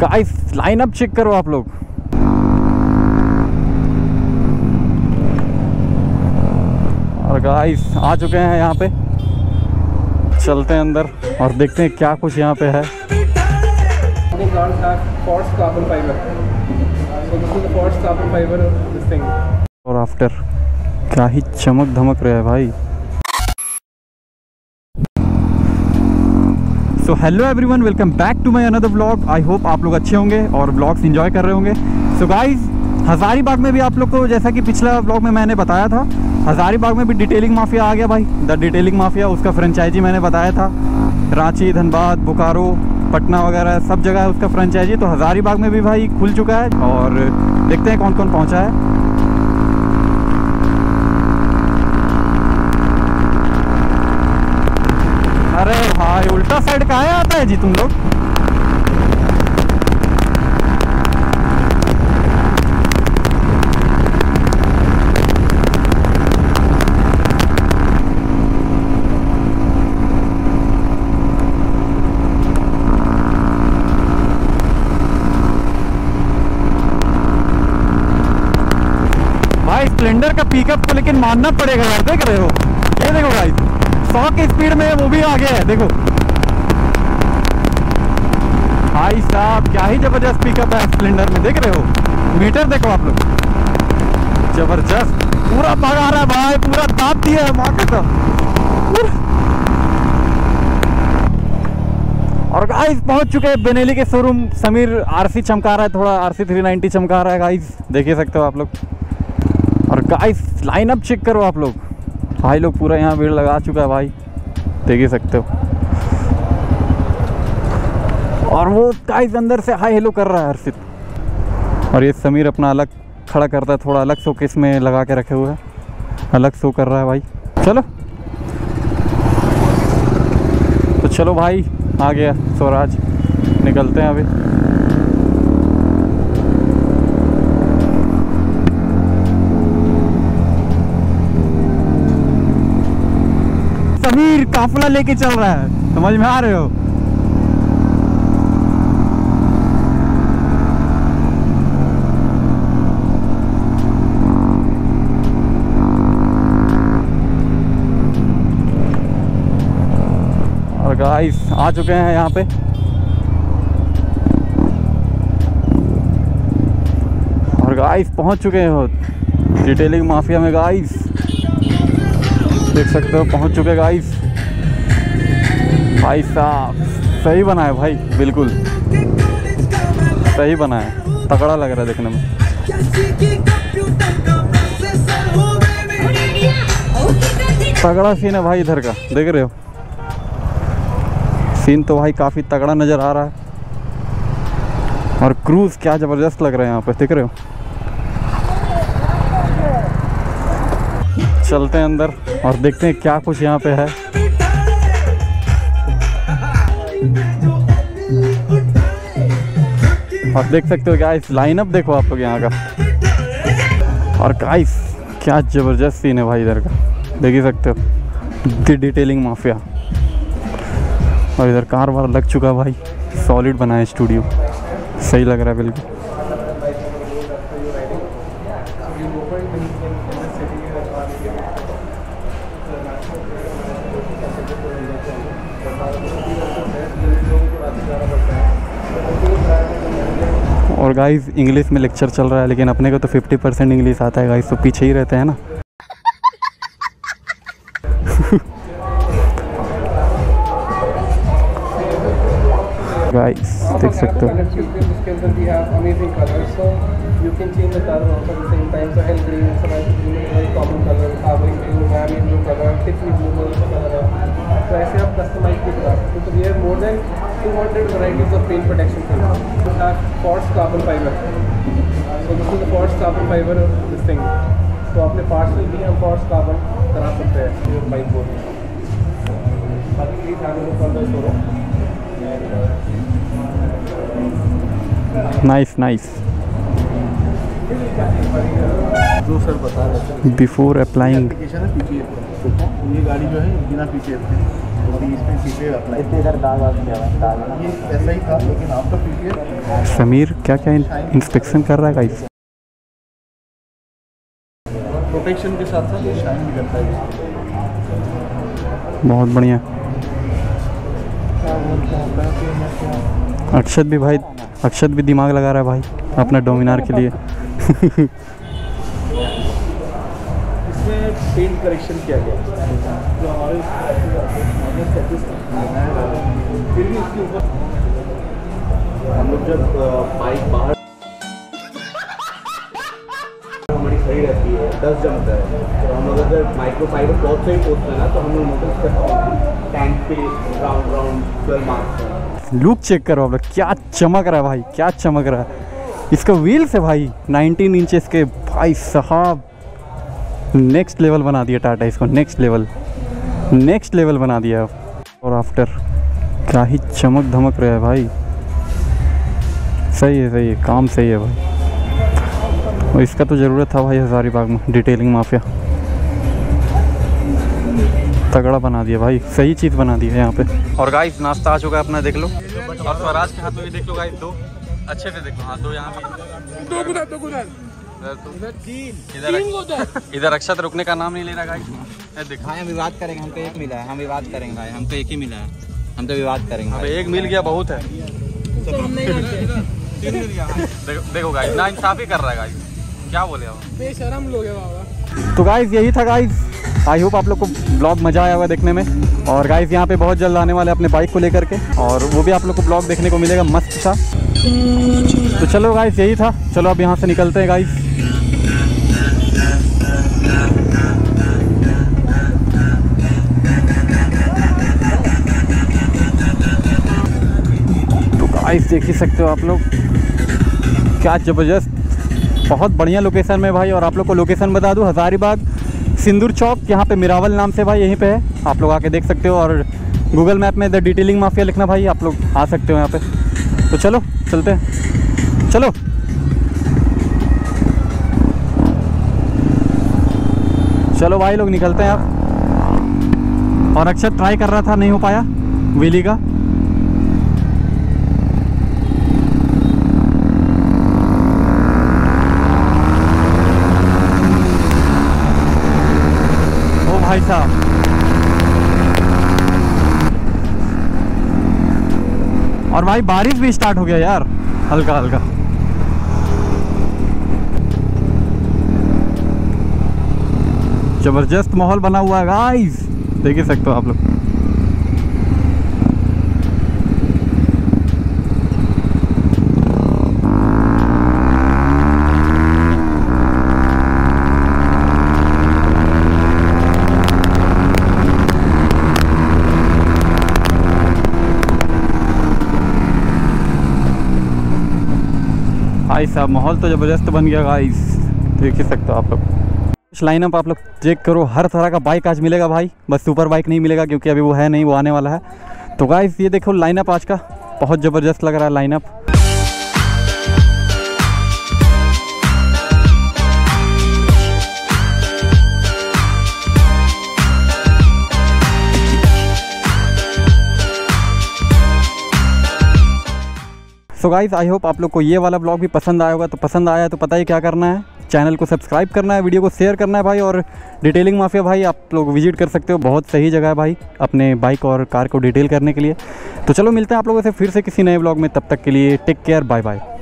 Guys lineup check करो आप लोग। और गाइस आ चुके हैं यहाँ पे, चलते हैं अंदर और देखते हैं क्या कुछ यहाँ पे है। और आफ्टर क्या ही चमक धमक रहा है भाई। So hello everyone, welcome back to my another vlog. I hope आप लोग अच्छे होंगे और व्लॉग्स एंजॉय कर रहे होंगे। सो गाइस हज़ारीबाग में भी आप लोग को, जैसा कि पिछला व्लॉग में मैंने बताया था, हज़ारीबाग में भी डिटेलिंग माफिया आ गया भाई। द डिटेलिंग माफिया, उसका फ्रेंचाइजी मैंने बताया था, रांची, धनबाद, बोकारो, पटना वगैरह सब जगह है उसका फ्रेंचाइजी। तो हज़ारीबाग में भी भाई खुल चुका है और देखते हैं कौन कौन पहुँचा है। अरे भाई उल्टा साइड कहाँ आता है जी तुम लोग। भाई स्प्लेंडर का पिकअप को लेकिन मानना पड़ेगा यार, देख रहे हो ये देखो भाई 100 की स्पीड में वो भी आगे है। देखो भाई साहब क्या ही जबरदस्त पिकअप है स्प्लेंडर में, देख रहे हो मीटर देखो आप लोग, जबरदस्त पूरा भगा रहा है भाई, पूरा दाब दिया है मार्केट। और गाइस पहुंच चुके हैं बेनेली के शोरूम। समीर आरसी चमका रहा है थोड़ा, आरसी 390 चमका रहा है गाइस, देख ही सकते हो आप लोग। और गाइस लाइनअप चेक करो आप लोग, भाई लोग पूरा यहाँ भीड़ लगा चुका है भाई, देख ही सकते हो। और वो गाइस अंदर से हाई हेलो कर रहा है हर्षित। और ये समीर अपना अलग खड़ा करता है, थोड़ा अलग शोकेस में लगा के रखे हुए है, अलग शो कर रहा है भाई। चलो तो चलो भाई आ गया स्वराज, निकलते हैं अभी। समीर काफला लेके चल रहा है, समझ में आ रहे हो। और गाइस आ चुके हैं यहाँ पे। और गाइस पहुंच चुके हो डिटेलिंग माफिया में गाइस, देख सकते हो पहुंच चुके गाइस। भाई साहब सही बना है भाई, बिल्कुल सही बना है, तगड़ा लग रहा है देखने में। तगड़ा सीन है भाई इधर का, देख रहे हो सीन तो भाई काफ़ी तगड़ा नज़र आ रहा है। और क्रूज क्या ज़बरदस्त लग रहा है यहाँ पे, देख रहे हो। चलते हैं अंदर और देखते हैं क्या कुछ यहाँ पे है। और देख सकते हो गाइस लाइनअप देखो आप लोग यहाँ का। और गाइस क्या जबरदस्त सीन है भाई इधर का, देख ही सकते हो द डिटेलिंग माफिया। और इधर कार बार लग चुका भाई, सॉलिड बना है स्टूडियो, सही लग रहा है बिल्कुल। और गाइस इंग्लिश में लेक्चर चल रहा है, लेकिन अपने को तो 50% इंग्लिश आता है गाइस, तो पीछे ही रहते हैं ना। गाइस देख सकते हो 200 varieties of paint protection film. It has quartz carbon fiber. So this is the quartz carbon fiber of this thing. So आपने partial भी हम quartz carbon करा सकते हैं your bike को। बाकी please have a look for the showroom. Nice, nice. जो sir बता रहे थे बिफोर अप्लाइंग ये गाड़ी जो है बिना पीपीएफ के और इसमें पीपीएफ अप्लाई इतने इधर दाग आ गया है, ये ऐसा ही था लेकिन आपका पीपीएफ। समीर क्या क्या इंस्पेक्शन कर रहा है गाइस, प्रोटेक्शन के साथ साथ ये शाइन भी करता है, बहुत बढ़िया। अक्षत भी भाई, अक्षत भी दिमाग लगा रहा है भाई अपना डोमिनार के लिए। इसमें पेंट करेक्शन किया गया जो हमारे फिर भी इसके ऊपर हम लोग जब बाइक बाहर हमारी खड़ी रहती है दस जमता है तो हम लोग अगर माइक्रोफाइबर क्लॉथ से ही पोस्ट करना तो हम लोग नोटिस करते टैंक पे round round 12 marks. Look check करो आप लोग, क्या चमक रहा है भाई, क्या चमक रहा है इसका व्हील्स है भाई 19 इंचेस के, भाई साहब नेक्स्ट लेवल बना दिया टाटा इसको, नेक्स्ट लेवल बना दिया। और आफ्टर क्या ही चमक धमक रहा है भाई, सही है सही है, काम सही है भाई। और इसका तो ज़रूरत था भाई हज़ारीबाग में, डिटेलिंग माफिया तगड़ा बना दिया भाई, सही चीज़ बना दी है यहाँ पे। और गाइस नाश्ता आ चुका है अपना, देख लो, और स्वराज के हाथ में भी देख लो गाइस, दो अच्छे से देखो, हाँ दो यहाँ पे, दो इधर अक्षत रुकने का नाम नहीं ले रहा गाइस, दिखाएं विवाद करेंगे, हम तो एक मिला है, हम विवाद करेंगे भाई, हम तो एक ही मिला है, हम तो विवाद करेंगे, अब एक मिल गया बहुत है, देखो गाइस ना इंसाफी कर रहा है गाइस, क्या बोले आप बेशरम लोग हैं। तो गाइस यही था गाइस, आई होप आप लोग को ब्लॉग मजा आया होगा देखने में, और गाइस यहाँ पे बहुत जल्द आने वाले अपने बाइक को लेकर के, और वो भी आप लोग को ब्लॉग देखने को मिलेगा मस्त सा। तो चलो गाइस यही था, चलो अब यहाँ से निकलते हैं गाइस। तो गाइस देख ही सकते हो आप लोग क्या ज़बरदस्त, बहुत बढ़िया लोकेशन में भाई। और आप लोग को लोकेशन बता दूँ, हज़ारीबाग सिंदूर चौक, यहाँ पे मिरावल नाम से भाई यहीं पे है, आप लोग आके देख सकते हो, और गूगल मैप में द डिटेलिंग माफिया लिखना भाई, आप लोग आ सकते हो यहाँ पे। तो चलो चलते हैं, चलो। चलो भाई लोग निकलते हैं आप। और अक्षत ट्राई कर रहा था, नहीं हो पाया व्हीली का। ओ भाई साहब और भाई बारिश भी स्टार्ट हो गया यार, हल्का हल्का। जबरदस्त माहौल बना हुआ है गाइस, देख ही सकते हो आप लोग। भाई साहब माहौल तो ज़बरदस्त बन गया गाइस, देख ही सकते हो आप लोग। कुछ लाइनअप आप लोग चेक करो, हर तरह का बाइक आज मिलेगा भाई, बस सुपर बाइक नहीं मिलेगा क्योंकि अभी वो है नहीं, वो आने वाला है। तो गाइस ये देखो लाइनअप आज का, बहुत ज़बरदस्त लग रहा है लाइनअप। तो गाइस आई होप आप लोग को ये वाला ब्लॉग भी पसंद आया होगा, तो पसंद आया तो पता ही क्या करना है, चैनल को सब्सक्राइब करना है, वीडियो को शेयर करना है भाई। और डिटेलिंग माफिया भाई आप लोग विजिट कर सकते हो, बहुत सही जगह है भाई अपने बाइक और कार को डिटेल करने के लिए। तो चलो मिलते हैं आप लोगों से फिर से किसी नए ब्लॉग में, तब तक के लिए टेक केयर, बाय बाय।